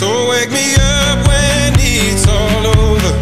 So wake me up when it's all over,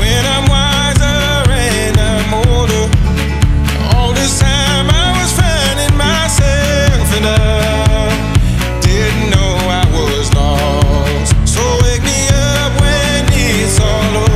when I'm wiser and I'm older. All this time I was finding myself and I didn't know I was lost. So wake me up when it's all over.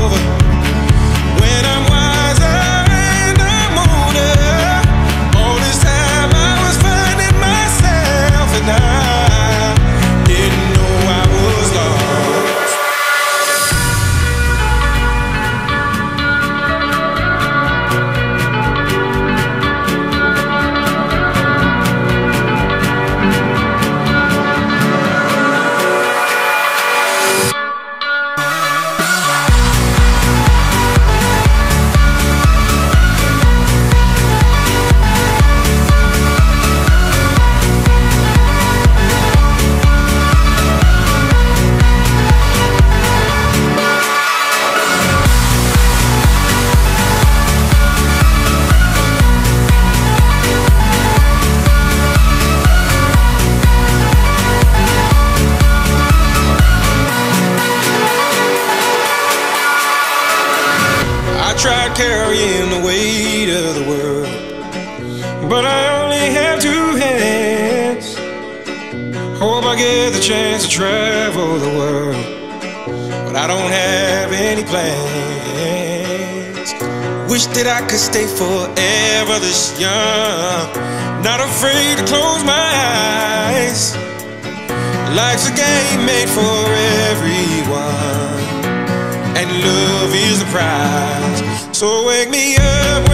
Tried carrying the weight of the world, but I only have two hands. Hope I get the chance to travel the world, but I don't have any plans. Wish that I could stay forever this young, not afraid to close my eyes. Life's a game made for everyone, and love is the prize. So wake me up.